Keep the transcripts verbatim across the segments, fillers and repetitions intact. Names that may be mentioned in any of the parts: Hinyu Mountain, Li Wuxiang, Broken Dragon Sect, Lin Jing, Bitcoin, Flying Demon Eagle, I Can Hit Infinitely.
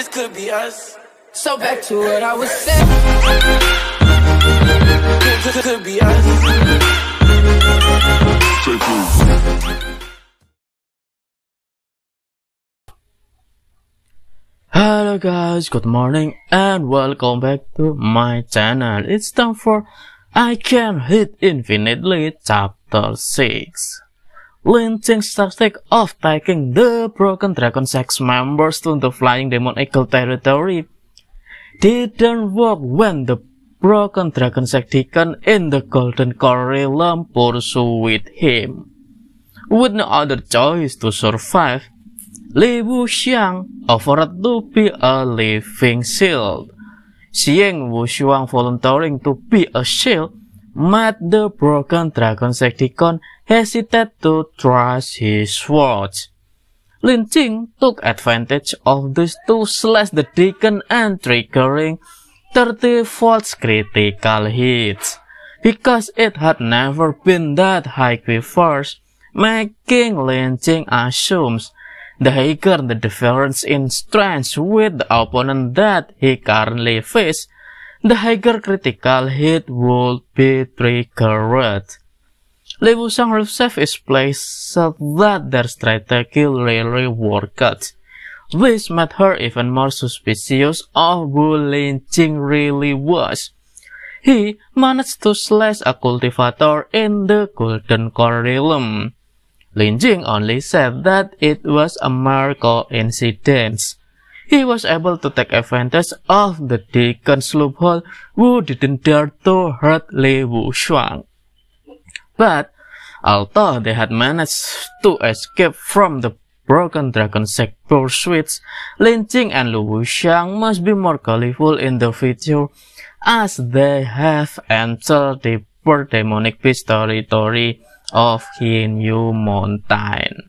this could be us. So back to what I was saying. This could be us. Hello guys, good morning and welcome back to my channel. It's time for I Can Hit Infinitely Chapter six. Lin Cheng's tactic of taking the Broken Dragon Sect members to the Flying Demon Eagle territory didn't work when the Broken Dragon Sect deacon in the Golden Core realm pursued him. With no other choice to survive, Li Wuxiang offered to be a living shield. Seeing Wuxiang volunteering to be a shield made the Broken Dragon Sect deacon hesitate to trust his words. Lin Jing took advantage of this to slash the deacon and triggering thirty volts critical hits. Because it had never been that high before, making Lin Jing assumes the higher the difference in strength with the opponent that he currently faces, the higher critical hit would be triggered. Li Wuxiang himself is placed so that their strategy really worked. This made her even more suspicious of who Lin Jing really was. He managed to slash a cultivator in the Golden Core realm. Lin Jing only said that it was a mere coincidence. He was able to take advantage of the deacon's loophole, who didn't dare to hurt Li Wuxiang. But although they had managed to escape from the Broken Dragon Sect pursuits, Lin Jing and Li Wuxiang must be more colorful in the future, as they have entered the deeper demonic beast territory of Hinyu Mountain.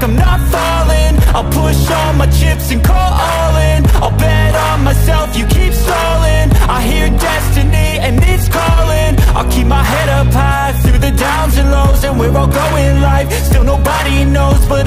I'm not falling, I'll push all my chips and call all in. I'll bet on myself, you keep stalling. I hear destiny and it's calling. I'll keep my head up high through the downs and lows, and we're all going life, still nobody knows. But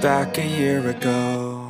Back a year ago.